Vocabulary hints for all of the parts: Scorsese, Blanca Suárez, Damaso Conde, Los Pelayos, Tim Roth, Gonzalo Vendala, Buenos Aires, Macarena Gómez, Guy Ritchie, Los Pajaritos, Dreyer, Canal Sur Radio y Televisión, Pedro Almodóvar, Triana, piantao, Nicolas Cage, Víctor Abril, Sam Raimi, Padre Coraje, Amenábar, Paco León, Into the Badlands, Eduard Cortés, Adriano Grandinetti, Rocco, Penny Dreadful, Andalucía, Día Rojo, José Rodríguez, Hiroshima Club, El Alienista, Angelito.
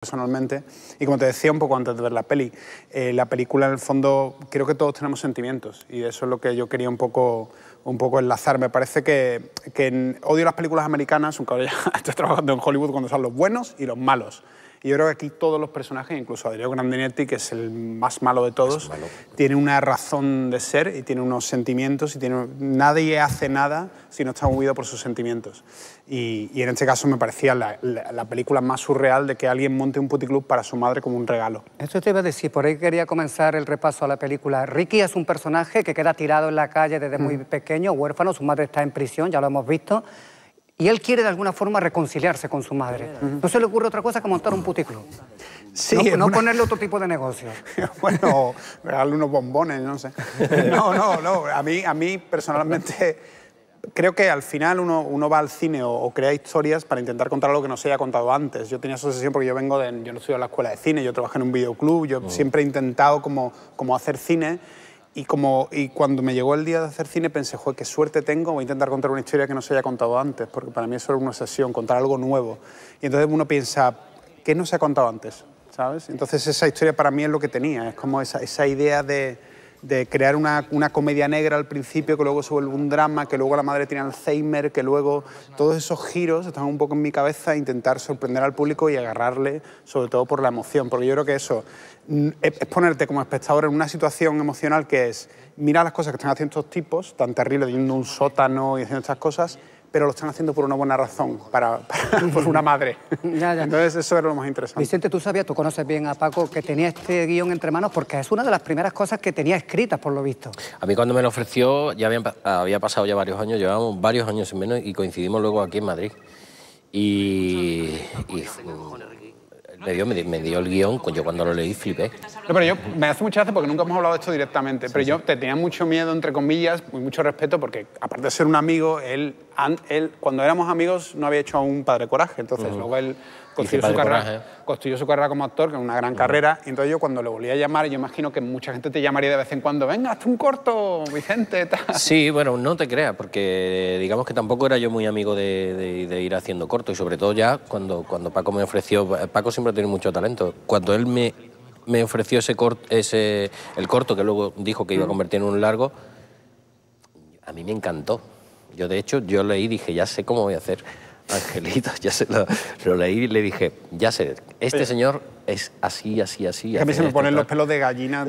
personalmente. Y como te decía un poco antes de ver la peli, la película en el fondo creo que todos tenemos sentimientos y eso es lo que yo quería un poco enlazar. Me parece que odio las películas americanas, aunque ahora ya estoy trabajando en Hollywood, cuando son los buenos y los malos. Y yo creo que aquí todos los personajes, incluso Adriano Grandinetti, que es el más malo de todos, tiene una razón de ser y tiene unos sentimientos y tiene... Nadie hace nada si no está movido por sus sentimientos. Y en este caso me parecía la película más surreal de que alguien monte un puticlub para su madre como un regalo. Esto te iba a decir, por ahí quería comenzar el repaso a la película. Ricky es un personaje que queda tirado en la calle desde muy pequeño, huérfano, su madre está en prisión, ya lo hemos visto, y él quiere de alguna forma reconciliarse con su madre. No se le ocurre otra cosa que montar un puticlub. Sí, no ponerle otro tipo de negocio. Bueno, darle unos bombones, no sé. No. A mí personalmente... Creo que al final uno va al cine o crea historias para intentar contar algo que no se haya contado antes. Yo tenía esa obsesión porque yo no estudié en la escuela de cine, yo trabajé en un videoclub, yo siempre he intentado como hacer cine y cuando me llegó el día de hacer cine pensé, joder, qué suerte tengo, voy a intentar contar una historia que no se haya contado antes, porque para mí eso era una obsesión, contar algo nuevo. Y entonces uno piensa, ¿qué no se ha contado antes? ¿Sabes? Entonces esa historia para mí es lo que tenía, es como esa idea de crear una comedia negra al principio, que luego se vuelve un drama, que luego la madre tiene Alzheimer, que luego... Todos esos giros están un poco en mi cabeza, intentar sorprender al público y agarrarle, sobre todo por la emoción, porque yo creo que eso es ponerte como espectador en una situación emocional que es mirar las cosas que están haciendo estos tipos, tan terribles, yendo a un sótano y haciendo estas cosas, pero lo están haciendo por una buena razón, por una madre. Ya. Entonces eso era lo más interesante. Vicente, tú conoces bien a Paco, que tenía este guión entre manos porque es una de las primeras cosas que tenía escritas, por lo visto. A mí cuando me lo ofreció, ya había pasado ya varios años, llevábamos varios años en menos y coincidimos luego aquí en Madrid. Y me dio el guión, yo cuando lo leí flipé. No, pero me hace mucha gracia porque nunca hemos hablado de esto directamente, sí, pero yo te tenía mucho miedo, entre comillas, y mucho respeto, porque aparte de ser un amigo, él cuando éramos amigos no había hecho aún Padre Coraje, entonces luego él construyó su carrera como actor, que es una gran carrera, y entonces yo cuando lo volví a llamar, yo imagino que mucha gente te llamaría de vez en cuando, venga, hazte un corto, Vicente, tal. Sí, bueno, no te creas, porque digamos que tampoco era yo muy amigo de ir haciendo corto, y sobre todo ya cuando Paco me ofreció, Paco siempre tiene mucho talento, cuando él me ofreció el corto, que luego dijo que iba a convertir en un largo, a mí me encantó. Yo, de hecho, yo leí y dije, ya sé cómo voy a hacer Angelito, ya se lo leí y le dije, ya sé, este señor es así, así, así. A mí se me ponen los pelos de gallina,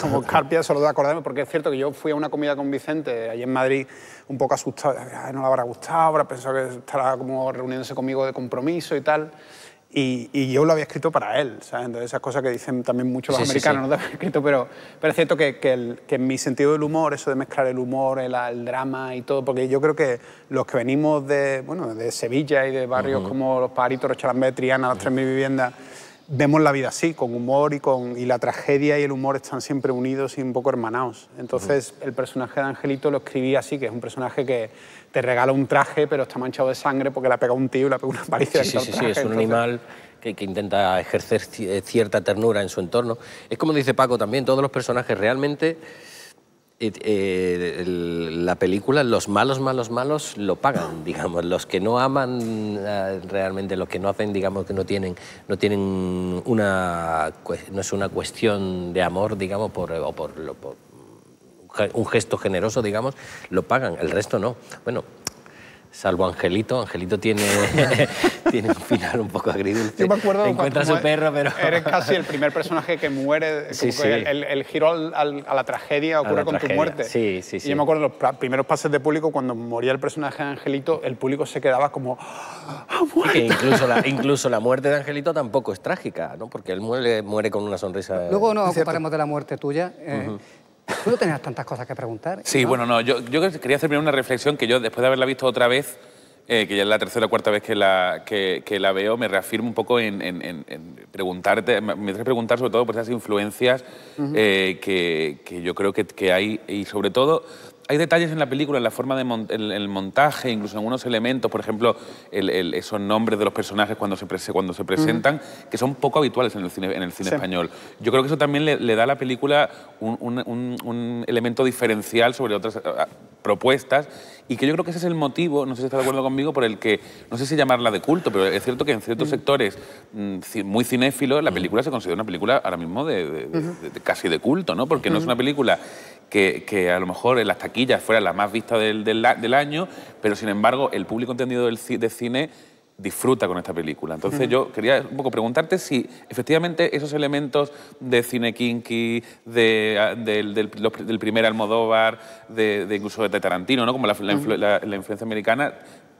como carpia, solo de acordarme, porque es cierto que yo fui a una comida con Vicente, allí en Madrid, un poco asustado, no le habrá gustado, habrá pensado que estará como reuniéndose conmigo de compromiso y tal. Y yo lo había escrito para él, ¿sabes? Entonces esas cosas que dicen también mucho los americanos, sí. No lo había escrito, pero es cierto que en mi sentido del humor, eso de mezclar el humor, el drama y todo, porque yo creo que los que venimos de Sevilla y de barrios como Los Pajaritos, Rochelambert, Triana, las 3000 viviendas, vemos la vida así, con humor y la tragedia y el humor están siempre unidos y un poco hermanados. Entonces el personaje de Angelito lo escribí así, que es un personaje que te regala un traje pero está manchado de sangre porque le ha pegado un tío y le ha pegado una paliza. Sí, es un animal que intenta ejercer cierta ternura en su entorno. Es como dice Paco también, todos los personajes realmente... la película, los malos lo pagan, digamos, los que no aman realmente, los que no hacen, digamos, que no tienen una, no es una cuestión de amor, digamos, por un gesto generoso, digamos, lo pagan, el resto no. Bueno, salvo Angelito tiene un final un poco agridulce. Yo me acuerdo encuentra a su perro, pero... Eres casi el primer personaje que muere. Sí. El giro a la tragedia ocurre con tu muerte. Sí. Y yo me acuerdo los primeros pases de público, cuando moría el personaje de Angelito, el público se quedaba como... ¡Ah, muerto! Incluso la muerte de Angelito tampoco es trágica, ¿no? Porque él muere con una sonrisa... Luego nos ocuparemos de la muerte tuya. Tú no tenías tantas cosas que preguntar. Sí, ¿no? Bueno, no, yo quería hacer primero una reflexión que yo, después de haberla visto otra vez, que ya es la tercera o cuarta vez que la veo, me reafirmo un poco en preguntarte, me trae preguntar sobre todo por esas influencias que yo creo que hay, y sobre todo hay detalles en la película, en la forma del montaje, incluso en unos elementos, por ejemplo, esos nombres de los personajes cuando se presentan, que son poco habituales en el cine español. Yo creo que eso también le da a la película un elemento diferencial sobre otras propuestas, y que yo creo que ese es el motivo, no sé si está de acuerdo conmigo, por el que, no sé si llamarla de culto, pero es cierto que en ciertos sectores muy cinéfilos la película se considera una película ahora mismo de casi de culto, ¿no? Porque no es una película que a lo mejor en las taquillas fuera la más vista del año, pero sin embargo el público entendido de cine disfruta con esta película. Entonces yo quería un poco preguntarte si efectivamente esos elementos de cine kinky, del primer Almodóvar, incluso de Tarantino, ¿no? Como la influencia americana,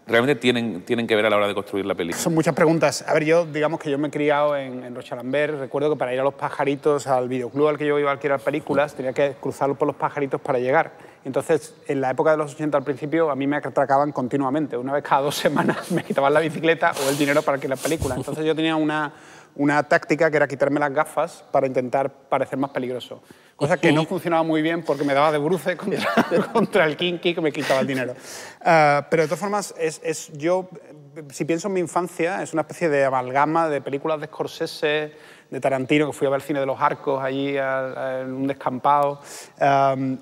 realmente tienen que ver a la hora de construir la película. Son muchas preguntas. A ver, yo, digamos que yo me he criado en Rochelambert. Recuerdo que para ir a Los Pajaritos, al videoclub al que yo iba a alquilar películas, tenía que cruzarlo por Los Pajaritos para llegar. Entonces, en la época de los 80, al principio, a mí me atracaban continuamente. Una vez cada 2 semanas me quitaban la bicicleta o el dinero para alquilar películas. Entonces yo tenía una táctica que era quitarme las gafas para intentar parecer más peligroso. Cosa que no funcionaba muy bien porque me daba de bruces contra el kinky que me quitaba el dinero. Pero de todas formas, yo, si pienso en mi infancia, es una especie de amalgama de películas de Scorsese, de Tarantino, que fui a ver el cine de los Arcos allí en un descampado,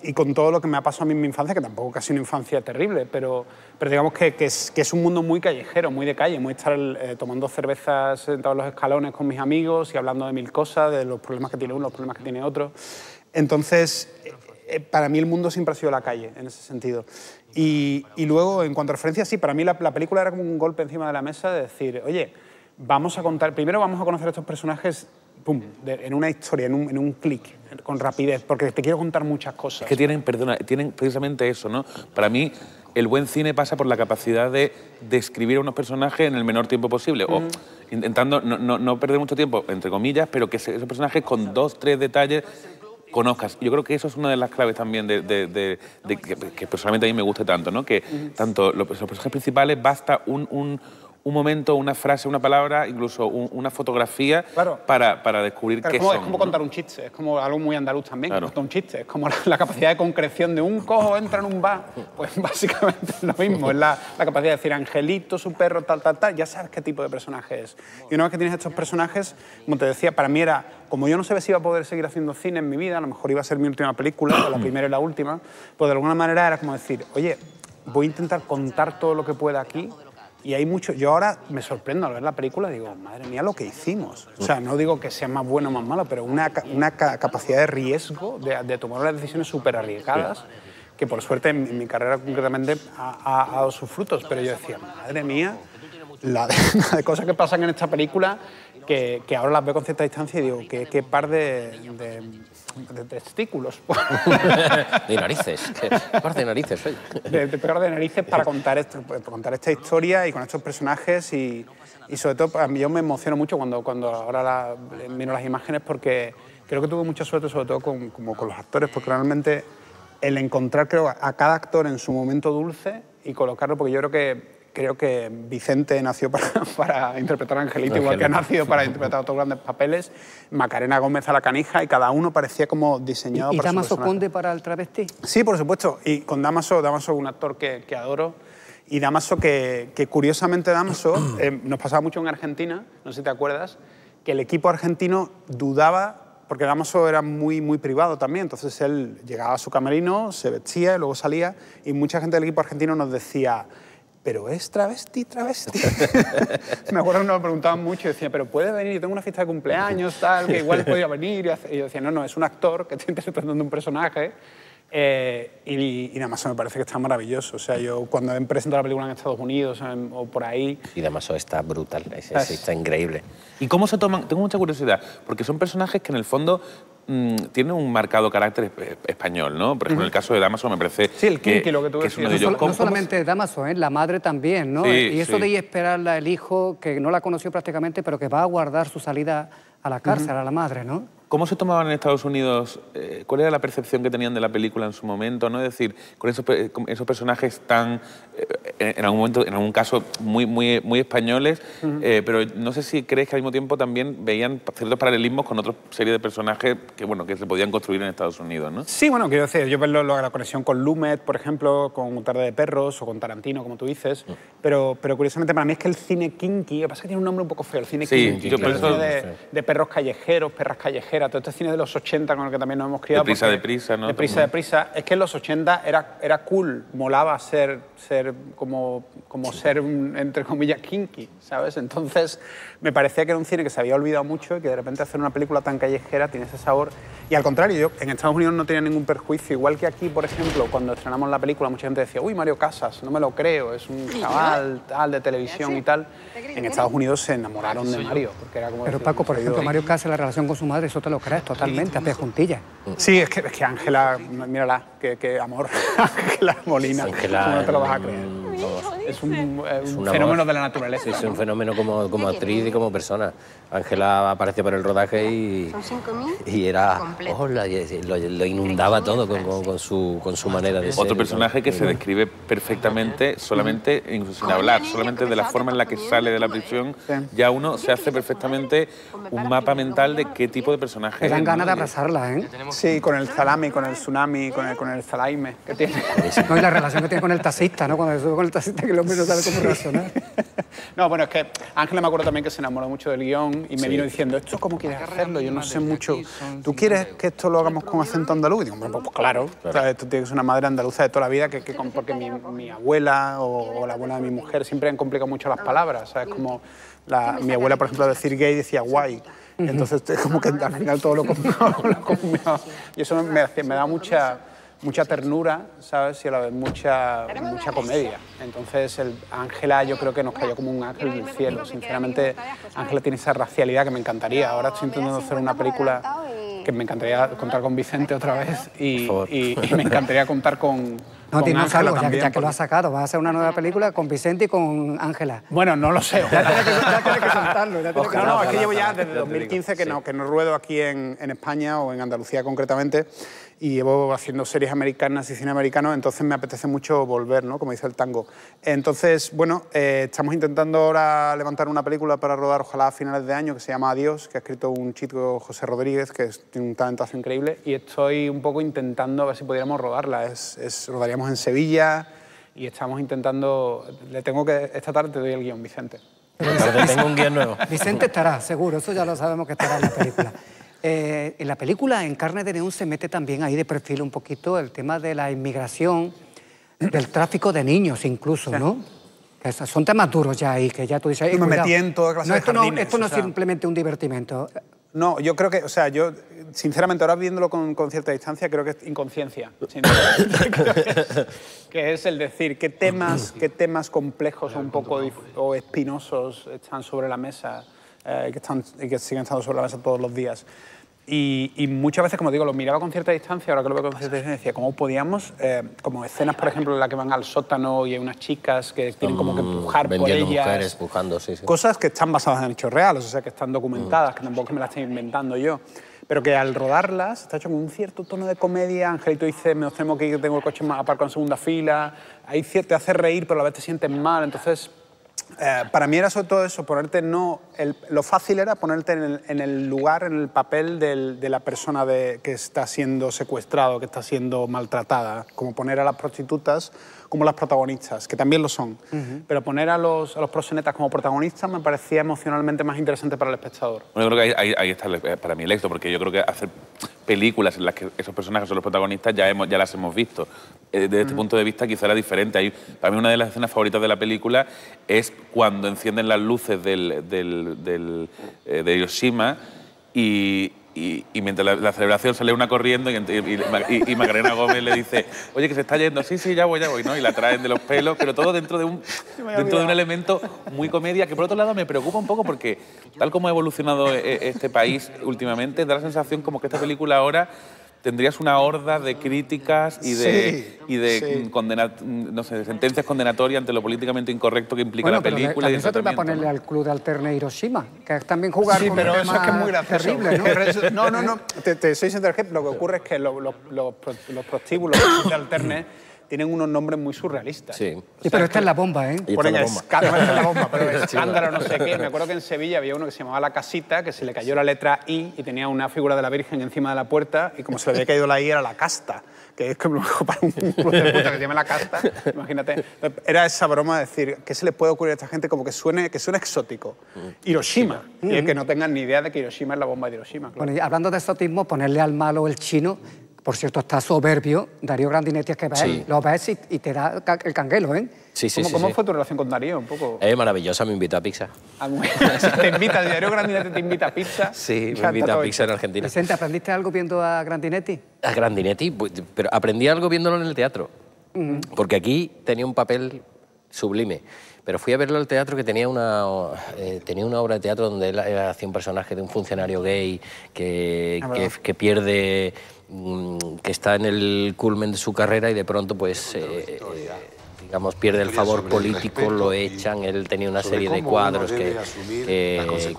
y con todo lo que me ha pasado a mí en mi infancia, que tampoco ha sido una infancia terrible, pero digamos que es un mundo muy callejero, muy de calle, muy estar tomando cervezas sentado en los escalones con mis amigos y hablando de mil cosas, de los problemas que tiene uno, los problemas que tiene otro. Entonces, para mí el mundo siempre ha sido la calle, en ese sentido. Y luego, en cuanto a referencias, sí, para mí la película era como un golpe encima de la mesa de decir, oye, vamos a contar, primero vamos a conocer a estos personajes, pum, en una historia, en un clic, con rapidez, porque te quiero contar muchas cosas. Es que tienen precisamente eso, ¿no? Para mí, el buen cine pasa por la capacidad de describir a unos personajes en el menor tiempo posible, o intentando no perder mucho tiempo, entre comillas, pero que esos personajes con 2 o 3 detalles conozcas. Yo creo que eso es una de las claves también que personalmente a mí me gusta tanto, ¿no? Que tanto los personajes principales basta un momento, una frase, una palabra, incluso una fotografía, claro, para descubrir qué son. Es como contar un chiste, es como algo muy andaluz también, claro, contar un chiste, es como la capacidad de concreción de un cojo entra en un bar, pues básicamente es lo mismo, es la capacidad de decir Angelito, su perro, tal, tal, tal, ya sabes qué tipo de personaje es. Y una vez que tienes estos personajes, como te decía, para mí era, como yo no sabía si iba a poder seguir haciendo cine en mi vida, a lo mejor iba a ser mi última película, o la primera y la última, pues de alguna manera era como decir, oye, voy a intentar contar todo lo que pueda aquí. Y hay mucho... Yo ahora me sorprendo al ver la película, digo, madre mía, lo que hicimos. O sea, no digo que sea más bueno o más malo, pero una capacidad de riesgo, de tomar las decisiones súper arriesgadas, sí, que por suerte en mi carrera concretamente ha dado sus frutos. Pero yo decía, madre mía, la de cosas que pasan en esta película, que ahora las veo con cierta distancia y digo, qué par de testículos. De narices. Par de narices, oye. Par de narices para contar, para contar esta historia y con estos personajes. Y sobre todo, a mí yo me emociono mucho cuando ahora miro las imágenes, porque creo que tuve mucha suerte, sobre todo con los actores, porque realmente el encontrar, creo, a cada actor en su momento dulce y colocarlo, porque yo creo que Vicente nació para interpretar a Angelito, igual que ha nacido para interpretar otros grandes papeles, Macarena Gómez a la canija, y cada uno parecía como diseñado para su personaje. ¿Y Damaso Conde para el travesti? Sí, por supuesto, y con Damaso un actor que adoro, y Damaso que curiosamente Damaso, nos pasaba mucho en Argentina, no sé si te acuerdas, que el equipo argentino dudaba, porque Damaso era muy, muy privado también, entonces él llegaba a su camerino, se vestía y luego salía, y mucha gente del equipo argentino nos decía... pero es travesti. Me acuerdo que nos lo preguntaban mucho y decían, pero puede venir, yo tengo una fiesta de cumpleaños, tal, que igual podría venir. Y yo decía, no, es un actor que está interpretando un personaje. Y Damaso me parece que está maravilloso. O sea, yo cuando he presentado la película en Estados Unidos o por ahí... Y Damaso está brutal, está increíble. ¿Y cómo se toman? Tengo mucha curiosidad, porque son personajes que en el fondo... tiene un marcado carácter español, ¿no? Por ejemplo, en el caso de Damaso me parece... Sí, el kinky, lo que tú decías. No solamente de Damaso, ¿eh? La madre también, ¿no? Sí, y eso de ir a esperarla el hijo, que no la conoció prácticamente, pero que va a guardar su salida a la cárcel, a la madre, ¿no? ¿Cómo se tomaban en Estados Unidos? ¿Cuál era la percepción que tenían de la película en su momento? ¿No? Es decir, con esos personajes tan, en algún caso, muy españoles, pero no sé si crees que al mismo tiempo también veían ciertos paralelismos con otra serie de personajes que se podían construir en Estados Unidos, ¿no? Sí, bueno, quiero decir, yo veo la conexión con Lumet, por ejemplo, con Tarde de Perros o con Tarantino, como tú dices, pero curiosamente para mí es que el cine kinky, lo que pasa es que tiene un nombre un poco feo, el cine kinky, de perros callejeros, perras callejeras, ligera, todo este cine de los 80 con el que también nos hemos criado. Deprisa, ¿no? Deprisa. Es que en los 80 era cool, molaba ser como ser un, entre comillas, kinky, ¿sabes? Entonces me parecía que era un cine que se había olvidado mucho y que de repente hacer una película tan callejera tiene ese sabor. Y al contrario, yo en Estados Unidos no tenía ningún perjuicio. Igual que aquí, por ejemplo, cuando estrenamos la película, mucha gente decía, uy, Mario Casas, no me lo creo, es un chaval tal de televisión y tal. En Estados Unidos se enamoraron de Mario, porque era como... Pero Paco, por ejemplo, Mario Casas, la relación con su madre, eso te lo crees totalmente, a pie juntillas. Sí, es que Ángela, mírala, que amor, Ángela Molina, no te lo vas a creer. Es un fenómeno de la naturaleza. Sí, es un fenómeno como actriz y como persona. Ángela apareció por el rodaje y era... Oh, lo inundaba todo con su manera de ser. Otro personaje que se describe perfectamente, solamente, incluso sin hablar, solamente de la forma en la que sale de la prisión, ya uno se hace perfectamente un mapa mental de qué tipo de personaje es. Me dan ganas de abrazarla, ¿eh? Sí, con el salami, con el tsunami, con el salaime que tiene. No, y la relación que tiene con el taxista, ¿no? Cuando se sube con el taxista, que el hombre no sabe cómo razonar. No, bueno, es que Ángela, me acuerdo también que se enamoró mucho del guión y me vino diciendo, ¿esto cómo quieres hacerlo? Yo no sé mucho. ¿Tú quieres que esto lo hagamos con acento andaluz? Y digo, bueno, pues claro, claro. Esto tiene que ser una madre andaluza de toda la vida, porque mi abuela o la abuela de mi mujer siempre han complicado mucho las palabras, ¿sabes? Como mi abuela, por ejemplo, al decir gay decía guay. Entonces, como que al final todo lo combinaba. Y eso me da mucha ternura, ¿sabes? Y a la vez mucha comedia. Entonces, Ángela, yo creo que nos cayó como un ángel del cielo. Sinceramente, Ángela tiene esa racialidad que me encantaría. Ahora estoy intentando hacer una película que me encantaría contar con Vicente otra vez y me encantaría contar con... No, tienes algo, ya que lo has sacado, vas a hacer una nueva película con Vicente y con Ángela. Bueno, no lo sé. Ya tienes que soltarlo. No, es que llevo ya desde 2015 que no ruedo aquí en España o en Andalucía concretamente, y llevo haciendo series americanas y cine americano, entonces me apetece mucho volver, ¿no? Como dice el tango. Entonces, bueno, estamos intentando ahora levantar una película para rodar, ojalá a finales de año, que se llama Adiós, que ha escrito un chico, José Rodríguez, que tiene un talentazo increíble, y estoy un poco intentando a ver si pudiéramos rodarla. Rodaríamos en Sevilla y estamos intentando... Esta tarde te doy el guión, Vicente. Pero tengo un guión nuevo. Vicente estará, seguro, eso ya lo sabemos que estará en la película. En la película, en Carne de Neón, se mete también ahí de perfil un poquito el tema de la inmigración, del tráfico de niños incluso, sí, ¿no? Son temas duros ya ahí, que ya tú dices... Me metí en toda clase de jardines. Esto no es simplemente un divertimento. No, yo creo que, o sea, yo sinceramente ahora viéndolo con cierta distancia creo que es inconsciencia. que es el decir qué temas complejos o espinosos están sobre la mesa. Que siguen estando sobre la mesa todos los días. Y muchas veces, como digo, lo miraba con cierta distancia, ahora que lo veo con cierta distancia, ¿cómo podíamos, como escenas, por ejemplo, en las que van al sótano y hay unas chicas que tienen como que empujar por ellas? Mujeres, empujando, sí, sí. Cosas que están basadas en hechos reales, o sea, que están documentadas, que tampoco me las estoy inventando yo. Pero que al rodarlas está hecho con un cierto tono de comedia. Angelito dice, me temo que tengo el coche más aparcado en segunda fila. Ahí te hace reír, pero a la vez te sientes mal, entonces... para mí era sobre todo eso, lo fácil era ponerte en el lugar, en el papel de la persona que está siendo secuestrado, que está siendo maltratada, como poner a las prostitutas como las protagonistas, que también lo son, pero poner a los proxenetas como protagonistas me parecía emocionalmente más interesante para el espectador. Bueno, yo creo que ahí está para mí el éxito, porque yo creo que hacer películas en las que esos personajes son los protagonistas ya las hemos visto. Desde este punto de vista quizá era diferente. Para mí una de las escenas favoritas de la película es cuando encienden las luces de Hiroshima y mientras la celebración sale una corriendo y Macarena Gómez le dice, oye, que se está yendo, sí, ya voy, ¿no? Y la traen de los pelos, pero todo dentro de un elemento muy comedia, que por otro lado me preocupa un poco porque tal como ha evolucionado este país últimamente, da la sensación como que esta película ahora tendrías una horda de críticas y de sentencias condenatorias ante lo políticamente incorrecto que implica la película. Bueno, pero a ponerle al club de alterne Hiroshima, que también jugar con pero eso es que es muy terrible, ¿no? No, te soy sincero, lo que ocurre es que los prostíbulos de alterne tienen unos nombres muy surrealistas. Sí. Sí, pero esta es la bomba, ¿eh? Por el escándalo, esta es la bomba, pero el escándalo, no sé qué. Me acuerdo que en Sevilla había uno que se llamaba La Casita, que se le cayó la letra I y tenía una figura de la Virgen encima de la puerta y como se le había caído la I era La Casta, que es como para un club de puta que se llama La Casta, imagínate. Era esa broma de decir, ¿qué se le puede ocurrir a esta gente? Como que suene exótico. Hiroshima. Y es que no tengan ni idea de que Hiroshima es la bomba de Hiroshima. Claro. Bueno, y hablando de exotismo, ponerle al malo el chino, por cierto, está soberbio. Darío Grandinetti es que ves, sí, lo ves y te da el canguelo, ¿eh? Sí, sí, ¿Cómo fue tu relación con Darío? Un poco... Es maravillosa, me invitó a pizza. ¿Te invita? ¿Darío Grandinetti te invita a pizza? Sí, me invita a pizza en Argentina. Vicente, ¿aprendiste algo viendo a Grandinetti? ¿A Grandinetti? Pero aprendí algo viéndolo en el teatro. Porque aquí tenía un papel sublime. Pero fui a verlo al teatro, que tenía una obra de teatro donde él hacía un personaje de un funcionario gay que pierde... que está en el culmen de su carrera y de pronto, pues, digamos, pierde el favor político, lo echan. Él tenía una serie de cuadros que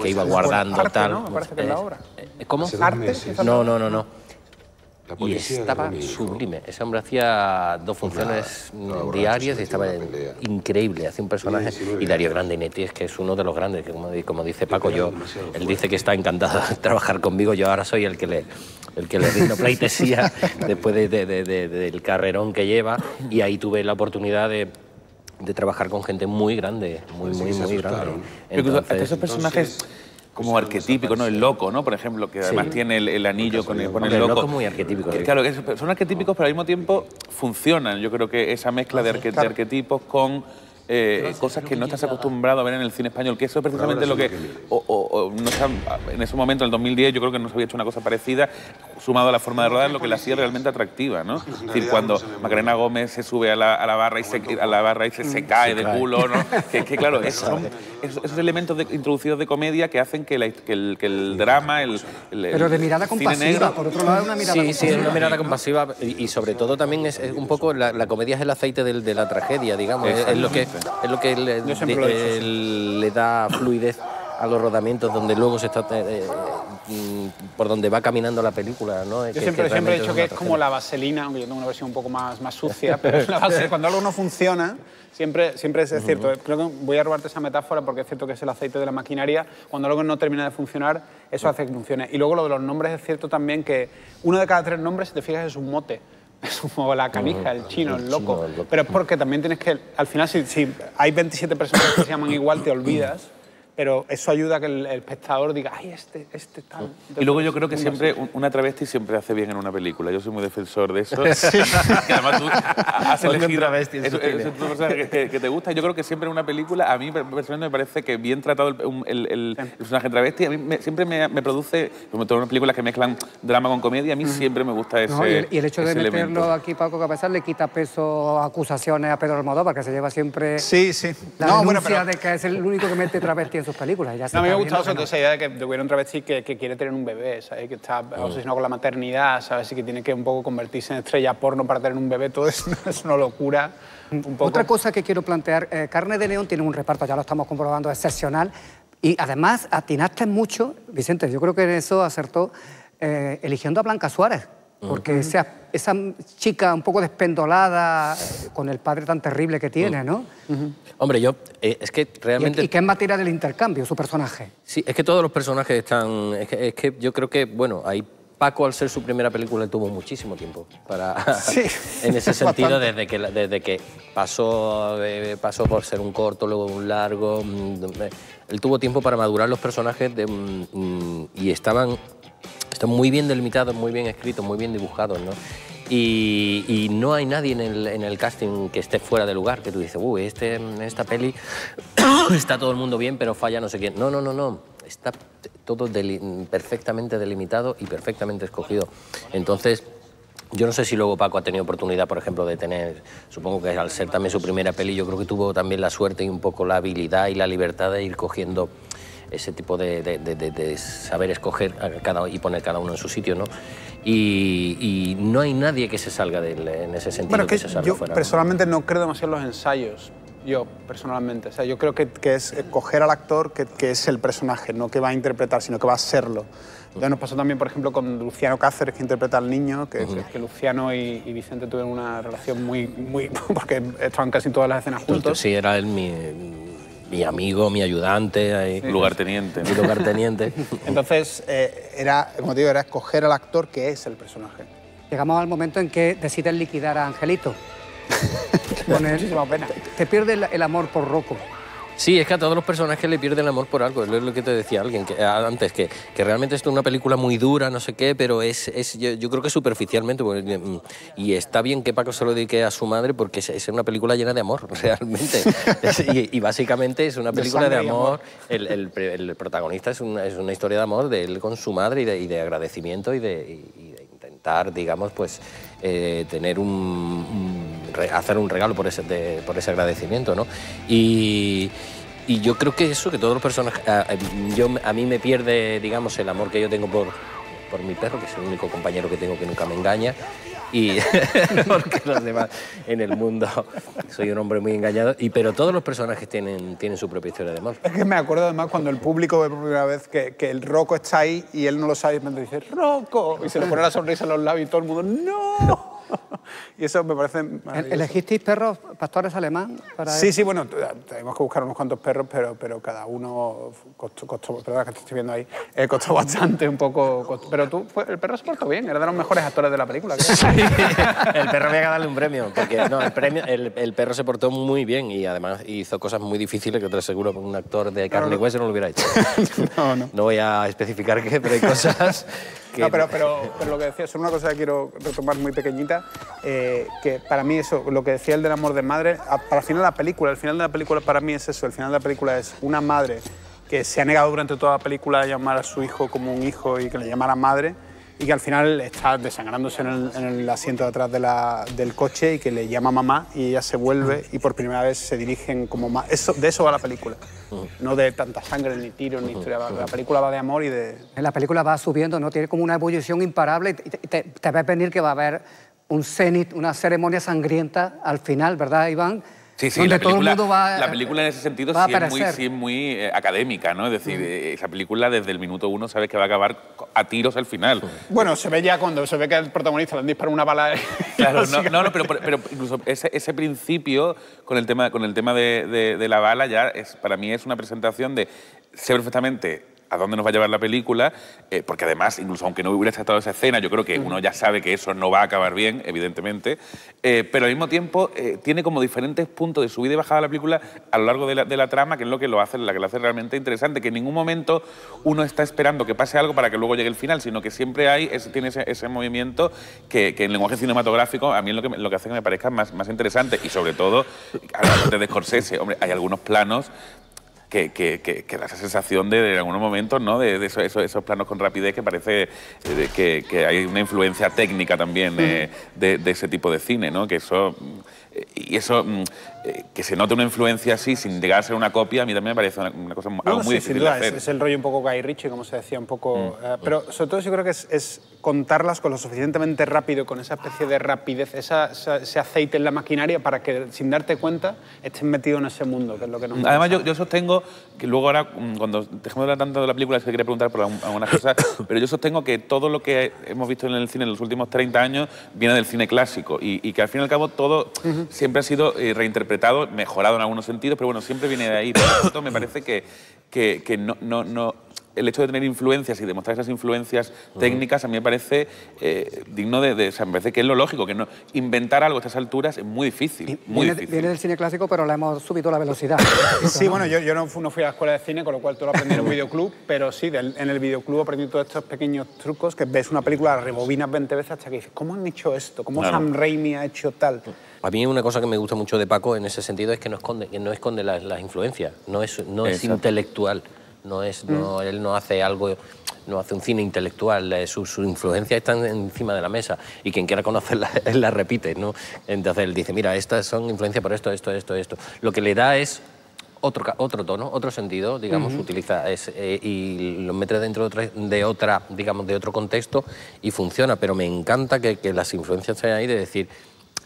iba guardando, tal. ¿No? Me parece que es la obra. ¿Cómo? ¿Arte? No, no, no, no. Y estaba sublime. Ese hombre hacía dos funciones diarias y estaba increíble. Hacía un personaje. Y Darío Grandinetti es que es uno de los grandes. Como dice Paco, él dice que está encantado de trabajar conmigo. Yo ahora soy el que le rindo pleitesía después del carrerón que lleva. Y ahí tuve la oportunidad de trabajar con gente muy grande. Muy grande. Entonces, esos personajes... Como arquetípico, ¿no? El loco, ¿no? Por ejemplo, que además tiene el anillo con el loco. El loco es muy arquetípico. Claro, son arquetípicos, pero al mismo tiempo funcionan. Yo creo que esa mezcla de arquetipos con cosas que no estás acostumbrado a ver en el cine español, que eso es precisamente lo que... en ese momento, en el 2010, yo creo que no se había hecho una cosa parecida, sumado a la forma de rodar, lo que la hacía realmente atractiva, ¿no? Es decir, cuando Macarena Gómez se sube a la barra y se cae de culo, ¿no? que claro, esos elementos introducidos de comedia que hacen que el drama, pero de mirada compasiva, por otro lado, una mirada compasiva. Sí, una mirada compasiva y sobre todo también es un poco... La comedia es el aceite de la tragedia, digamos. Es lo que le da fluidez a los rodamientos donde luego se está... por donde va caminando la película, ¿no? Yo siempre he dicho que es como la vaselina, aunque yo tengo una versión un poco más sucia, pero cuando algo no funciona, siempre es cierto. Creo que voy a robarte esa metáfora porque es cierto que es el aceite de la maquinaria. Cuando algo no termina de funcionar, eso hace que funcione. Y luego lo de los nombres es cierto también, que uno de cada tres nombres, si te fijas, es un mote. Es como la canija, el chino, el loco. Pero es porque también tienes que... Al final, si hay 27 personas que se llaman igual, te olvidas. Pero eso ayuda a que el espectador diga, ay, este tal... Y luego yo creo que siempre una travesti siempre hace bien en una película. Yo soy muy defensor de eso. Sí. Y además tú has elegido... Es una personaje que te gusta. Yo creo que siempre en una película, a mí personalmente me parece que bien tratado el personaje travesti, a mí siempre me produce... Como todas las películas que mezclan drama con comedia, a mí siempre me gusta ese y el hecho de meterlo aquí, Paco Capasal, le quita peso a acusaciones a Pedro Almodóvar, que se lleva siempre... Sí, sí. La denuncia de que es el único que mete travesti en sus películas. Ya no, me ha gustado esa idea de que hubiera un travesti que quiere tener un bebé, ¿sabes? Que está obsesionado con la maternidad, ¿sabes? Y que tiene que un poco convertirse en estrella porno para tener un bebé. Todo eso es una locura. Un poco. Otra cosa que quiero plantear, Carne de Neón tiene un reparto, ya lo estamos comprobando, excepcional. Y además atinaste mucho, Vicente, yo creo que en eso acertó, eligiendo a Blanca Suárez. Porque esa chica un poco despendolada, con el padre tan terrible que tiene, ¿no? Hombre, yo... es que realmente... Y que es materia del intercambio, su personaje. Sí, es que todos los personajes están... Es que yo creo que, bueno, ahí Paco, al ser su primera película, tuvo muchísimo tiempo para... Sí, en ese sentido, desde que pasó por ser un corto, luego un largo... Él tuvo tiempo para madurar los personajes y estaban... Están muy bien delimitados, muy bien escritos, muy bien dibujados, ¿no? Y no hay nadie en el casting que esté fuera de lugar, que tú dices, uy, esta peli está todo el mundo bien, pero falla no sé quién. No, no, no, no. Está todo perfectamente delimitado y perfectamente escogido. Entonces... Yo no sé si luego Paco ha tenido oportunidad, por ejemplo, de tener... Supongo que al ser también su primera peli, yo creo que tuvo también la suerte y un poco la habilidad y la libertad de ir cogiendo ese tipo de saber escoger y poner cada uno en su sitio, ¿no? Y no hay nadie que se salga en ese sentido. Bueno, que se salga yo fuera, personalmente no creo demasiado en los ensayos. yo personalmente. O sea, yo creo que es coger al actor que es el personaje, no que va a interpretar, sino que va a serlo. Entonces nos pasó también, por ejemplo, con Luciano Cáceres, que interpreta al niño, que, es que Luciano y Vicente tuvieron una relación muy, porque estaban casi todas las escenas juntos. Sí, era él mi amigo, mi ayudante, lugarteniente. Mi lugarteniente. Entonces, era, como te digo, era escoger al actor que es el personaje. Llegamos al momento en que deciden liquidar a Angelito. Con muchísima pena. Te pierde el amor por Rocco. Sí, es que a todos los personajes le pierden el amor por algo. Es lo que te decía alguien que, antes, que realmente esto es una película muy dura, no sé qué, pero yo creo que superficialmente. Y está bien que Paco se lo dedique a su madre porque es una película llena de amor, realmente. Y básicamente es una película de amor. El protagonista es una historia de amor de él con su madre y de agradecimiento y de intentar, digamos, pues tener hacer un regalo por ese agradecimiento, ¿no? Y yo creo que eso, que todos los personajes... A mí me pierde, digamos, el amor que yo tengo por mi perro, que es el único compañero que tengo que nunca me engaña, y porque los demás en el mundo soy un hombre muy engañado, pero todos los personajes tienen su propia historia de amor. Es que me acuerdo además cuando el público ve por primera vez que el Rocco está ahí y él no lo sabe y me dice ¡Rocco! Y se le pone la sonrisa en los labios y todo el mundo ¡no! Y eso me parece maravilloso. ¿Elegisteis perros pastores alemán? Para sí, bueno, tenemos que buscar unos cuantos perros, pero cada uno costó, perdón, que te estoy viendo ahí, costó bastante, un poco... pero tú, el perro se portó bien, era de los mejores actores de la película. Sí, el perro había que darle un premio, porque no, el perro se portó muy bien y además hizo cosas muy difíciles que te aseguro que un actor de carne y hueso no lo hubiera hecho. No voy a especificar qué, pero hay cosas... No, pero lo que decía, solo una cosa que quiero retomar muy pequeñita, que para mí eso, lo que decía el del amor de madre, para el final de la película, el final de la película para mí es eso, el final de la película es una madre que se ha negado durante toda la película a llamar a su hijo como un hijo y que le llamara madre, y que al final está desangrándose en el asiento de atrás del coche y que le llama mamá y ella se vuelve y por primera vez se dirigen como mamá. De eso va la película, no de tanta sangre, ni tiros, ni historia. La película va de amor y de... La película va subiendo, ¿no? Tiene como una evolución imparable y te ves venir que va a haber un cenit, una ceremonia sangrienta al final, ¿verdad, Iván? Sí, la película en ese sentido sí es muy académica, ¿no? Es decir, esa película desde el minuto uno sabes que va a acabar a tiros al final. Bueno, se ve ya cuando se ve que el protagonista le han disparado una bala. Claro, pero incluso ese principio con el tema de la bala ya para mí es una presentación de sé perfectamente a dónde nos va a llevar la película, porque además, incluso aunque no hubiera tratado esa escena, yo creo que uno ya sabe que eso no va a acabar bien, evidentemente, pero al mismo tiempo tiene como diferentes puntos de subida y bajada la película a lo largo de la trama, que es lo que lo hace realmente interesante, que en ningún momento uno está esperando que pase algo para que luego llegue el final, sino que siempre tiene ese movimiento que en lenguaje cinematográfico a mí es lo que hace que me parezca más interesante, y sobre todo, hablando de Scorsese, hombre, hay algunos planos que da esa sensación de algunos momentos, ¿no? de esos planos con rapidez que parece que hay una influencia técnica también de ese tipo de cine, ¿no? Que se note una influencia así sin llegar a ser una copia, a mí también me parece una cosa muy difícil de hacer. Es el rollo un poco Guy Ritchie, como se decía, un poco... pero sobre todo yo creo que es contarlas con lo suficientemente rápido, con esa especie de rapidez, ese aceite en la maquinaria para que, sin darte cuenta, estés metido en ese mundo, que es lo que nos... Además, yo sostengo que luego ahora, cuando dejemos de hablar tanto de la película, si quería preguntar por algunas cosas, pero yo sostengo que todo lo que hemos visto en el cine en los últimos 30 años viene del cine clásico y que, al fin y al cabo, todo... Siempre ha sido reinterpretado, mejorado en algunos sentidos, pero bueno, siempre viene de ahí. Por lo tanto, me parece que no el hecho de tener influencias y de mostrar esas influencias técnicas a mí me parece digno de... O sea, me parece que es lo lógico, que no inventar algo a estas alturas es muy difícil, muy difícil. Viene del cine clásico, pero le hemos subido la velocidad. Sí, bueno, yo no fui a la escuela de cine, con lo cual tú lo aprendí en un videoclub, pero sí, en el videoclub aprendí todos estos pequeños trucos que ves una película, la rebobinas 20 veces hasta que dices, ¿cómo han hecho esto? ¿Cómo Sam Raimi ha hecho tal...? A mí una cosa que me gusta mucho de Paco en ese sentido es que no esconde las influencias, no es intelectual. Él no hace algo, no hace un cine intelectual, su influencia está encima de la mesa y quien quiera conocerla, él la repite, ¿no? Entonces él dice, mira, estas son influencias por esto. Lo que le da es otro tono, otro sentido, digamos, utiliza y lo mete dentro de otro contexto y funciona, pero me encanta que las influencias sean ahí de decir...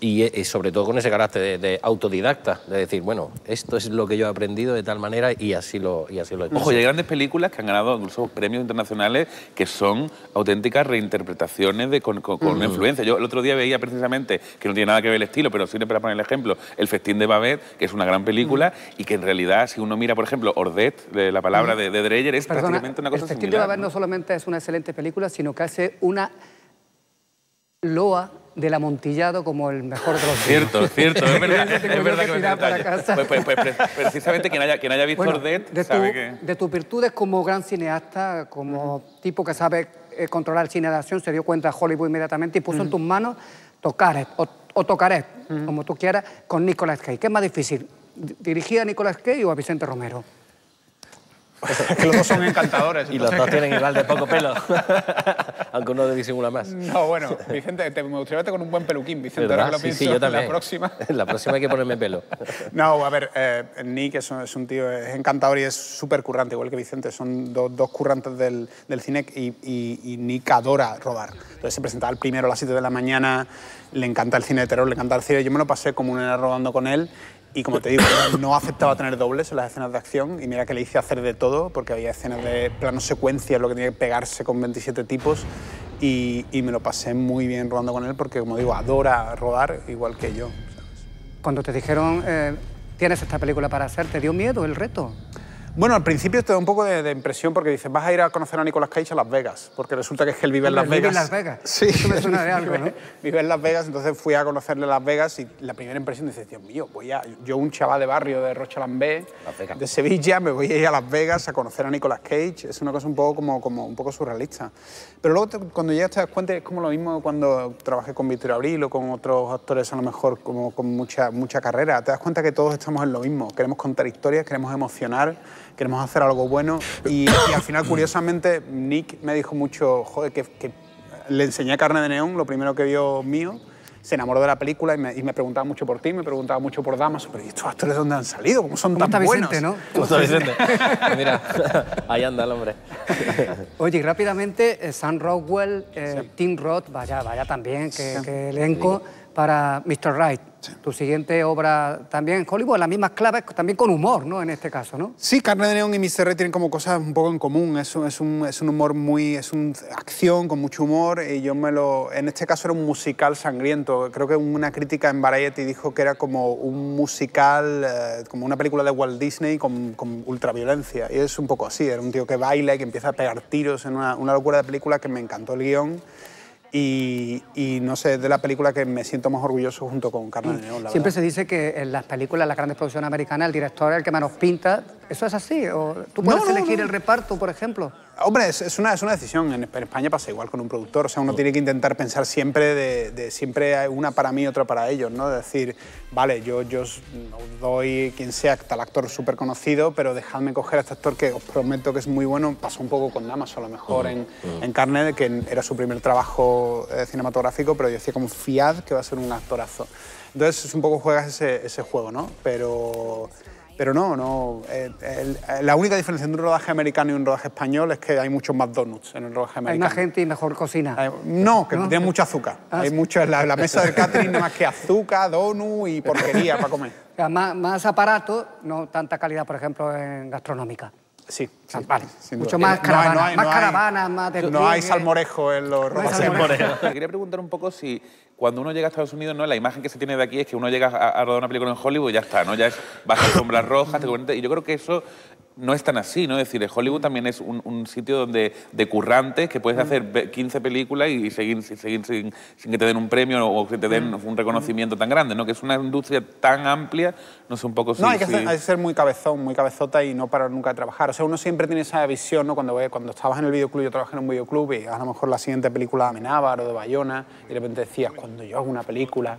Y sobre todo con ese carácter de autodidacta, de decir, bueno, esto es lo que yo he aprendido de tal manera y así lo he hecho. Ojo, y hay grandes películas que han ganado incluso premios internacionales que son auténticas reinterpretaciones de, con influencia. Yo el otro día veía precisamente, que no tiene nada que ver el estilo, pero sirve para poner el ejemplo, El Festín de Babette, que es una gran película y que en realidad, si uno mira, por ejemplo, Ordet, la palabra de Dreyer, es prácticamente una cosa similar. El Festín de Babette no solamente es una excelente película, sino que hace una loa del amontillado como el mejor de los cierto, es verdad que precisamente quien haya visto Ordet sabe que... De tus virtudes como gran cineasta, como tipo que sabe controlar el cine de acción, se dio cuenta Hollywood inmediatamente y puso en tus manos Tocaret, o Tocaret, como tú quieras, con Nicolas Cage. ¿Qué es más difícil, dirigir a Nicolas Cage o a Vicente Romero? Que los dos son encantadores. Y los dos tienen igual de poco pelo. Aunque uno disimula más. No, bueno, Vicente, me gustaría verte con un buen peluquín, Vicente. Ahora que lo pienso, yo también. La próxima hay que ponerme pelo. No, a ver, Nick es un tío, es encantador y es súper currante, igual que Vicente. Son dos currantes del cine y Nick adora robar. Entonces se presentaba el primero a las 7 de la mañana, le encanta el cine de terror, le encanta el cine. Yo me lo pasé como una nena rodando con él. Y como te digo, no aceptaba tener dobles en las escenas de acción y mira que le hice hacer de todo porque había escenas de plano secuencia, lo que tenía que pegarse con 27 tipos y me lo pasé muy bien rodando con él porque, como digo, adora rodar igual que yo, ¿sabes? Cuando te dijeron, tienes esta película para hacer, ¿te dio miedo el reto? Bueno, al principio te da un poco de impresión porque dices, vas a ir a conocer a Nicolas Cage a Las Vegas, porque resulta que es que él vive en Las Vegas. ¿Vive en Las Vegas? Sí. Eso me suena de algo, ¿no? Vive en Las Vegas, entonces fui a conocerle Las Vegas y la primera impresión dices, Dios mío, yo un chaval de barrio de Rochelambert, de Sevilla, me voy a ir a Las Vegas a conocer a Nicolas Cage. Es una cosa un poco como un poco surrealista. Pero luego cuando llegas te das cuenta, es como lo mismo cuando trabajé con Víctor Abril o con otros actores a lo mejor como con mucha carrera. Te das cuenta que todos estamos en lo mismo. Queremos contar historias, queremos emocionar, queremos hacer algo bueno y al final, curiosamente, Nick me dijo mucho, joder, que le enseñé Carne de Neón, lo primero que vio mío, se enamoró de la película y me preguntaba mucho por ti, me preguntaba mucho por Damaso, pero ¿y estos actores dónde han salido? ¿Cómo son tan buenos? ¿Cómo está Vicente, no? ¿Cómo está Vicente? Mira, ahí anda el hombre. Oye, y rápidamente, Sam Rockwell, sí. Tim Roth, vaya también, que elenco, sí. Para Mr. Right. Sí. Tu siguiente obra también en Hollywood, las mismas claves, también con humor, ¿no? En este caso, ¿no? Sí, Carne de Neón y Mr. Right tienen como cosas un poco en común. Es un humor muy... Es una acción con mucho humor y yo me lo... En este caso era un musical sangriento. Creo que una crítica en Variety dijo que era como un musical, como una película de Walt Disney con ultraviolencia. Y es un poco así. Era un tío que baila y que empieza a pegar tiros en una locura de película que me encantó el guión. Y no sé, es de la película que me siento más orgulloso junto con Carne de Neón. Siempre se dice que en las películas, las grandes producciones americanas, el director es el que menos pinta. ¿Eso es así? ¿O tú puedes elegir el reparto, por ejemplo? Hombre, es una decisión. En España pasa igual con un productor. O sea, uno tiene que intentar pensar siempre siempre una para mí, otra para ellos, ¿no? De decir, vale, yo doy quien sea, tal actor súper conocido, pero dejadme coger a este actor que os prometo que es muy bueno. Pasó un poco con Damaso, a lo mejor, en Carne, que era su primer trabajo cinematográfico, pero yo decía como, fiad que va a ser un actorazo. Entonces, es un poco juegas ese juego, ¿no? Pero no. La única diferencia entre un rodaje americano y un rodaje español es que hay muchos más donuts en el rodaje americano. Hay más gente y mejor cocina. No, que tiene mucho azúcar. Hay mucho en la mesa del catering, nada más que azúcar, donut y porquería para comer. O sea, más aparatos, no tanta calidad, por ejemplo, en gastronómica. Sí, vale. Mucho más caravanas, más del No hay salmorejo en los rodajes. Quería preguntar un poco si cuando uno llega a Estados Unidos, ¿no? La imagen que se tiene de aquí es que uno llega a rodar una película en Hollywood y ya está, ¿no? Ya es baja alfombras rojas, y yo creo que eso no es tan así, ¿no? Es decir, Hollywood también es un sitio donde de currantes que puedes hacer 15 películas y seguir sin que te den un premio o que te den un reconocimiento tan grande, ¿no? Que es una industria tan amplia, no sé, un poco... No, hay que ser muy cabezón, muy cabezota y no parar nunca de trabajar. O sea, uno siempre tiene esa visión, ¿no? Cuando estabas en el videoclub, yo trabajé en un videoclub y a lo mejor la siguiente película de Amenábar o de Bayona y de repente decías, cuando yo hago una película...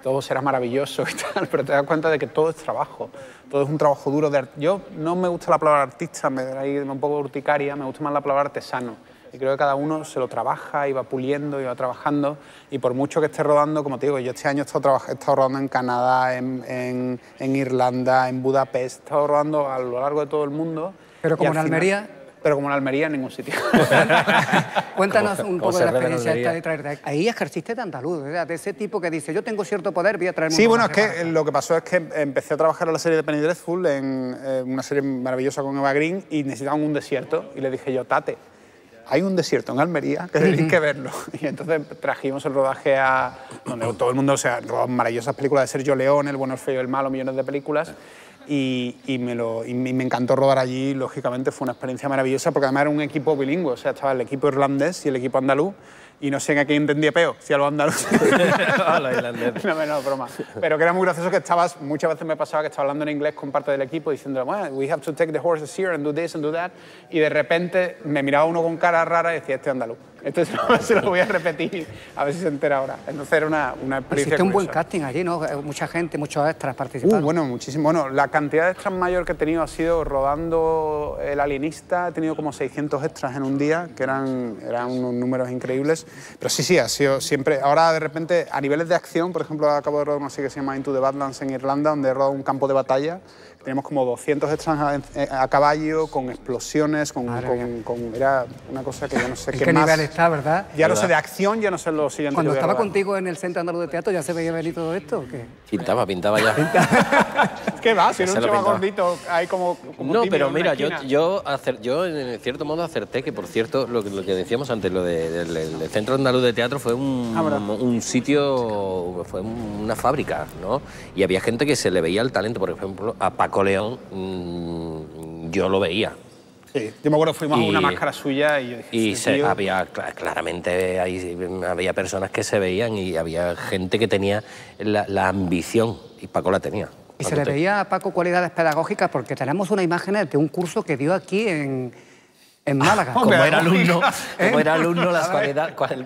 todo será maravilloso y tal, pero te das cuenta de que todo es trabajo, todo es un trabajo duro. Yo no me gusta la palabra artista, me da ahí un poco urticaria, me gusta más la palabra artesano. Y creo que cada uno se lo trabaja y va puliendo y va trabajando. Y por mucho que esté rodando, como te digo, yo este año he estado rodando en Canadá, en Irlanda, en Budapest, he estado rodando a lo largo de todo el mundo. Pero como en Almería... pero como en Almería, en ningún sitio. Cuéntanos un poco de la experiencia esta de traer... Ahí ejerciste de andaluz, ¿verdad? De ese tipo que dice, yo tengo cierto poder, voy a traer... Sí, bueno, es que lo que pasó es que empecé a trabajar en la serie de Penny Dreadful, en una serie maravillosa con Eva Green, y necesitaban un desierto, y le dije yo, Tate, hay un desierto en Almería que tenéis que verlo. Y entonces trajimos el rodaje a... donde todo el mundo, o sea, rodó maravillosas películas de Sergio Leone, El bueno, el feo y el malo, millones de películas. Y me encantó rodar allí, lógicamente fue una experiencia maravillosa, porque además era un equipo bilingüe, o sea, estaba el equipo irlandés y el equipo andaluz, y no sé en a quién entendía peo, si a los andaluces. A los irlandeses. No, broma. Pero que era muy gracioso que estabas, muchas veces me pasaba que estaba hablando en inglés con parte del equipo, diciendo, well, we have to take the horses here and do this and do that, y de repente me miraba uno con cara rara y decía, este es andaluz. Entonces se lo voy a repetir, a ver si se entera ahora. Entonces era una experiencia. Hiciste un buen casting allí, ¿no? Mucha gente, muchos extras participando. Bueno, muchísimo. Bueno, la cantidad de extras mayor que he tenido ha sido rodando El alienista. He tenido como 600 extras en un día, que eran unos números increíbles. Pero sí, ha sido siempre... Ahora, de repente, a niveles de acción, por ejemplo, acabo de rodar una serie que se llama Into the Badlands en Irlanda, donde he rodado un campo de batalla. Teníamos como 200 extras a caballo, con explosiones, con era una cosa que ya no sé qué más. Nivel está, ¿verdad? Ya no sé de acción, ya no sé lo siguiente. Cuando estaba contigo en el Centro Andaluz de Teatro, ¿ya se veía venir todo esto o qué? Pintaba ya. Es que va, si era un chaval gordito, hay como no, pero mira, yo en cierto modo acerté, que por cierto, lo que decíamos antes, lo del Centro Andaluz de Teatro fue un sitio, fue una fábrica, ¿no? Y había gente que se le veía el talento, por ejemplo, a Paco León, yo lo veía. Sí, yo me acuerdo que fuimos a una máscara suya y yo dije... Y había, claramente había personas que se veían y había gente que tenía la ambición, y Paco la tenía. ¿Y se le veía a Paco cualidades pedagógicas? Porque tenemos una imagen de un curso que dio aquí en Málaga. Ah, hombre, como era alumno, las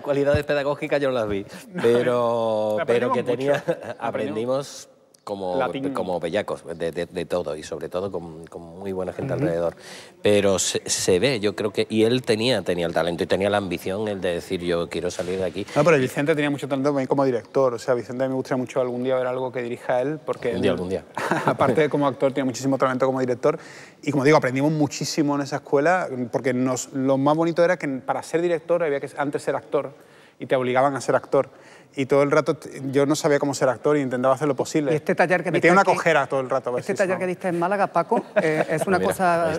cualidades pedagógicas yo no las vi. Pero que tenía... Aprendimos... Como bellacos, de todo, y sobre todo con muy buena gente alrededor. Pero se ve, yo creo que... Y él tenía el talento y tenía la ambición, el de decir, yo quiero salir de aquí. No, pero Vicente tenía mucho talento como director. O sea, Vicente, a mí me gustaría mucho algún día ver algo que dirija él, porque... Algún día. Aparte de como actor, tiene muchísimo talento como director. Y como digo, aprendimos muchísimo en esa escuela, porque lo más bonito era que para ser director había que antes ser actor, y te obligaban a ser actor. Y todo el rato yo no sabía cómo ser actor e intentaba hacer lo posible. Este taller que me tenía una cojera todo el rato. Este taller que diste en Málaga, Paco, ¿es una cosa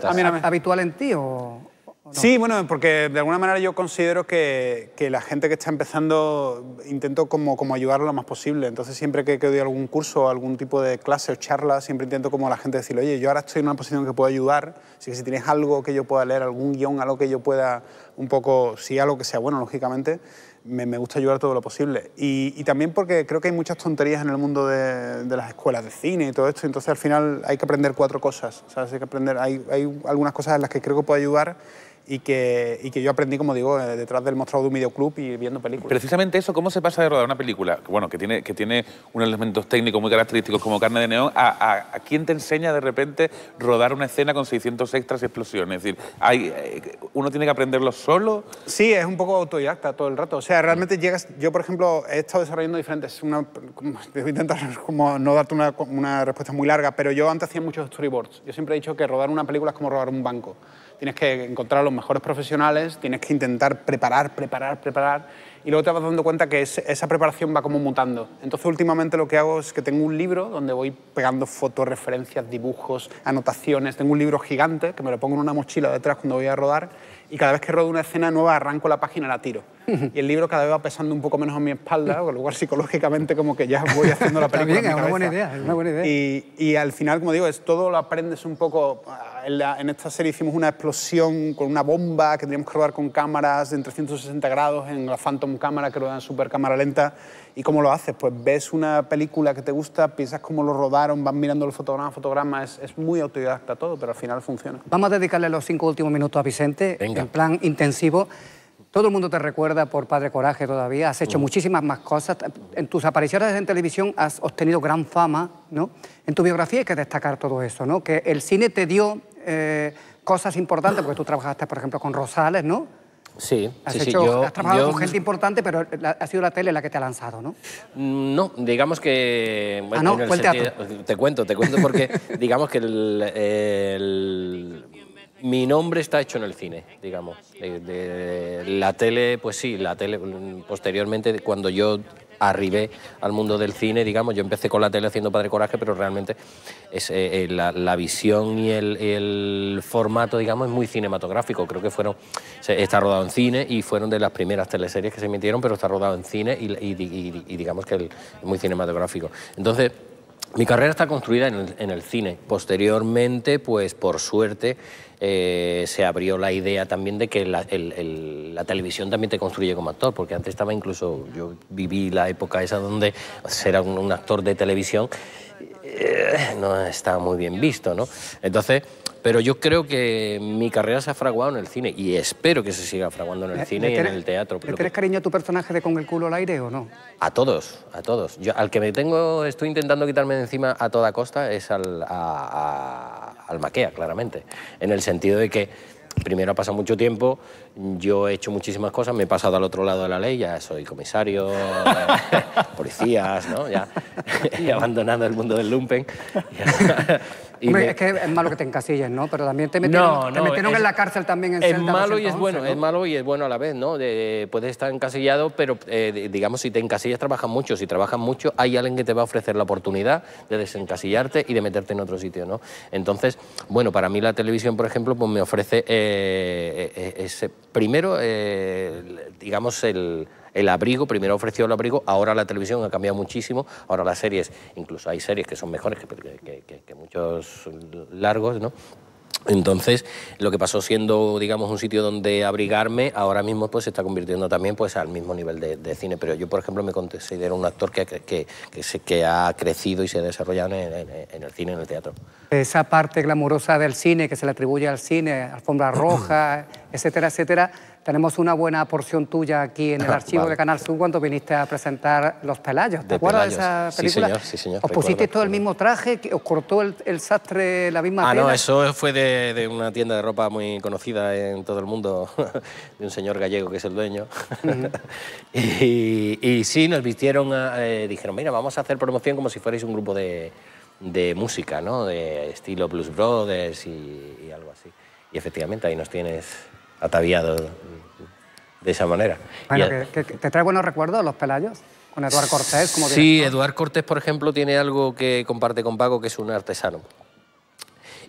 habitual en ti o no? Sí, bueno, porque de alguna manera yo considero que la gente que está empezando intento como ayudarla lo más posible. Entonces siempre que doy algún curso o algún tipo de clase o charla, siempre intento como a la gente decirle, oye, yo ahora estoy en una posición que puedo ayudar, así que si tienes algo que yo pueda leer, algún guión, algo que yo pueda un poco, sí, algo que sea bueno, lógicamente, me gusta ayudar todo lo posible. Y también porque creo que hay muchas tonterías en el mundo de las escuelas de cine y todo esto, entonces al final hay que aprender cuatro cosas, ¿sabes? Hay que aprender, hay algunas cosas en las que creo que puedo ayudar y que yo aprendí, como digo, detrás del mostrador de un videoclub y viendo películas. Precisamente eso, ¿cómo se pasa de rodar una película que tiene unos elementos técnicos muy característicos como Carne de Neón a quién te enseña de repente rodar una escena con 600 extras y explosiones? Es decir, ¿uno tiene que aprenderlo solo? Sí, es un poco autodidacta todo el rato. O sea, realmente llegas... Yo, por ejemplo, he estado desarrollando diferentes... Debo intentar como no darte una respuesta muy larga, pero yo antes hacía muchos storyboards. Yo siempre he dicho que rodar una película es como rodar un banco. Tienes que encontrar a los mejores profesionales, tienes que intentar preparar, y luego te vas dando cuenta que esa preparación va como mutando. Entonces, últimamente lo que hago es que tengo un libro donde voy pegando fotos, referencias, dibujos, anotaciones. Tengo un libro gigante que me lo pongo en una mochila detrás cuando voy a rodar, y cada vez que rodo una escena nueva arranco la página y la tiro. Y el libro cada vez va pesando un poco menos en mi espalda, con lo cual psicológicamente como que ya voy haciendo la película. También es una buena idea, es una buena idea. Y al final, como digo, todo lo aprendes un poco. En esta serie hicimos una explosión con una bomba que teníamos que rodar con cámaras en 360 grados, en la Phantom cámara, que rodan super cámara lenta. ¿Y cómo lo haces? Pues ves una película que te gusta, piensas cómo lo rodaron, vas mirando el fotograma, es muy autodidacta todo, pero al final funciona. Vamos a dedicarle los 5 últimos minutos a Vicente. Venga. En plan intensivo. Todo el mundo te recuerda por Padre Coraje todavía, has hecho muchísimas más cosas. En tus apariciones en televisión has obtenido gran fama, ¿no? En tu biografía hay que destacar todo eso, ¿no? Que el cine te dio cosas importantes, porque tú trabajaste, por ejemplo, con Rosales, ¿no? Sí, has trabajado con gente importante, pero ha sido la tele la que te ha lanzado, ¿no? No, digamos que... Bueno, no, fue el teatro. Te cuento, porque digamos que mi nombre está hecho en el cine, digamos. De la tele, pues sí, la tele, posteriormente, cuando yo arribé al mundo del cine, digamos, yo empecé con la tele haciendo Padre Coraje, pero realmente es, la visión y el formato, digamos, es muy cinematográfico. Creo que fueron, está rodado en cine y fueron de las primeras teleseries que se emitieron, pero está rodado en cine y digamos que es muy cinematográfico. Entonces, mi carrera está construida en el cine. Posteriormente, pues por suerte, se abrió la idea también de que la televisión también te construye como actor, porque antes estaba incluso... Yo viví la época esa donde ser un actor de televisión no estaba muy bien visto, ¿no? Entonces... Pero yo creo que mi carrera se ha fraguado en el cine y espero que se siga fraguando en el cine y en el teatro. ¿Le tienes cariño a tu personaje de Con el culo al aire o no? A todos, a todos. Yo, al que me tengo, estoy intentando quitarme de encima a toda costa es al Maquea, claramente. En el sentido de que, primero, ha pasado mucho tiempo, yo he hecho muchísimas cosas, me he pasado al otro lado de la ley, ya soy comisario, policías, ¿no? Ya he abandonado el mundo del lumpen. Hombre, es que es malo que te encasilles, ¿no? Pero también te metieron, en la cárcel también en Celta. Es malo y es bueno, ¿no? Es malo y es bueno a la vez, ¿no? Puedes estar encasillado, pero digamos, si te encasillas trabajas mucho. Si trabajas mucho, hay alguien que te va a ofrecer la oportunidad de desencasillarte y de meterte en otro sitio, ¿no? Entonces, bueno, para mí la televisión, por ejemplo, pues me ofrece ese... Primero, digamos, el abrigo, primero ofreció el abrigo, ahora la televisión ha cambiado muchísimo, ahora las series, incluso hay series que son mejores que muchos largos, ¿no? Entonces, lo que pasó siendo, digamos, un sitio donde abrigarme, ahora mismo pues se está convirtiendo también pues al mismo nivel de cine. Pero yo, por ejemplo, me considero un actor que ha crecido y se ha desarrollado en el cine, en el teatro. Esa parte glamurosa del cine, que se le atribuye al cine, alfombra roja, etcétera, etcétera, tenemos una buena porción tuya aquí en el archivo de Canal Sur cuando viniste a presentar Los Pelayos. ¿Te acuerdas de esa película? Sí, señor, sí, señor. ¿Os pusisteis todo el mismo traje? ¿Os cortó el sastre la misma tela? Ah, no, eso fue de una tienda de ropa muy conocida en todo el mundo, de un señor gallego que es el dueño. Y sí, nos vistieron, dijeron, mira, vamos a hacer promoción como si fuerais un grupo de música, ¿no? De estilo Blues Brothers y algo así. Y efectivamente, ahí nos tienes... ataviado de esa manera. Bueno, que ¿te trae buenos recuerdos Los Pelayos? Con Eduard Cortés. Como sí, Eduard Cortés, por ejemplo, tiene algo que comparte con Paco, que es un artesano.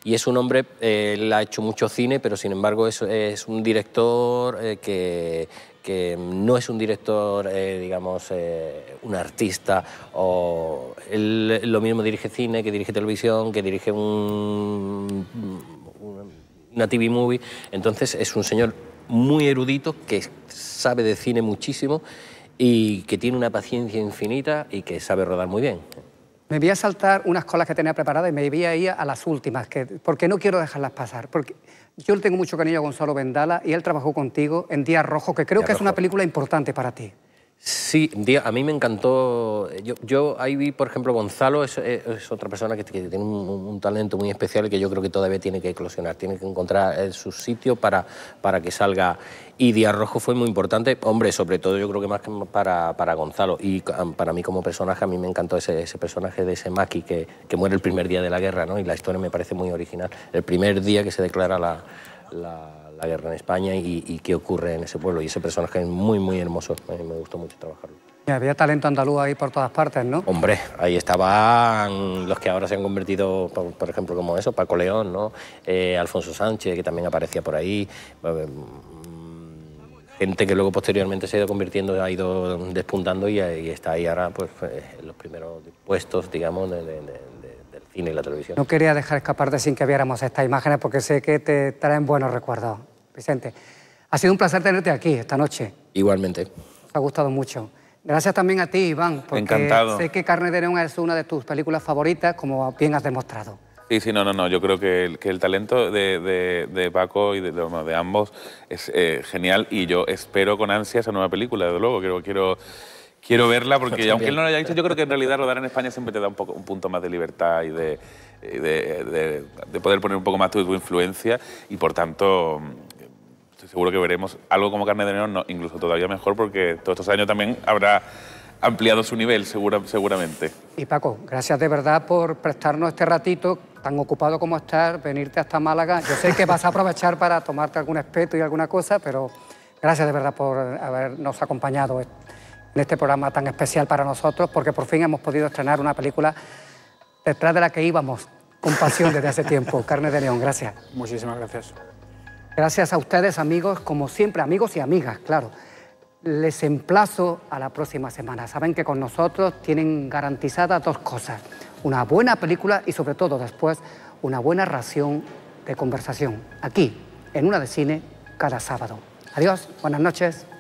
Y es un hombre, él ha hecho mucho cine, pero sin embargo es un director que no es un director, digamos, un artista. O él lo mismo dirige cine, que dirige televisión, que dirige una TV movie. Entonces es un señor muy erudito que sabe de cine muchísimo y que tiene una paciencia infinita y que sabe rodar muy bien. Me voy a saltar unas colas que tenía preparadas y me voy a ir a las últimas, porque no quiero dejarlas pasar. Porque yo le tengo mucho cariño a Gonzalo Vendala y él trabajó contigo en Día Rojo, que creo que es una película importante para ti. Sí, a mí me encantó. Yo ahí vi, por ejemplo, Gonzalo es otra persona que tiene un talento muy especial y que yo creo que todavía tiene que eclosionar, tiene que encontrar su sitio para que salga. Y Día Rojo fue muy importante, hombre, sobre todo yo creo que más que para Gonzalo. Y para mí como personaje, a mí me encantó ese personaje de ese Maki que muere el primer día de la guerra, ¿no? Y la historia me parece muy original. El primer día que se declara la guerra en España y qué ocurre en ese pueblo. Y ese personaje es muy, muy hermoso. A mí me gustó mucho trabajarlo. Y había talento andaluz ahí por todas partes, ¿no? Hombre, ahí estaban los que ahora se han convertido, por ejemplo, como eso, Paco León, ¿no? Alfonso Sánchez, que también aparecía por ahí. Gente que luego posteriormente se ha ido convirtiendo, ha ido despuntando y está ahí ahora pues, en los primeros puestos, digamos, del cine y la televisión. No quería dejar escaparte sin que viéramos estas imágenes porque sé que te traen buenos recuerdos. Vicente, ha sido un placer tenerte aquí esta noche. Igualmente. Nos ha gustado mucho. Gracias también a ti, Iván, porque encantado. Sé que Carne de Neón es una de tus películas favoritas, como bien has demostrado. Sí, no. Yo creo que el talento de Paco y de ambos es genial y yo espero con ansia esa nueva película, desde luego. Quiero verla porque, aunque él no lo haya dicho, yo creo que en realidad rodar en España siempre te da un punto más de libertad y de poder poner un poco más tu influencia y, por tanto... Seguro que veremos algo como Carne de Neón, no, incluso todavía mejor, porque todos estos años también habrá ampliado su nivel, seguramente. Y Paco, gracias de verdad por prestarnos este ratito, tan ocupado como estás, venirte hasta Málaga. Yo sé que vas a aprovechar para tomarte algún espeto y alguna cosa, pero gracias de verdad por habernos acompañado en este programa tan especial para nosotros, porque por fin hemos podido estrenar una película detrás de la que íbamos con pasión desde hace tiempo. Carne de Neón, gracias. Muchísimas gracias. Gracias a ustedes, amigos, como siempre, amigos y amigas, claro. Les emplazo a la próxima semana. Saben que con nosotros tienen garantizadas dos cosas. Una buena película y, sobre todo, después, una buena ración de conversación. Aquí, en Una de Cine, cada sábado. Adiós, buenas noches.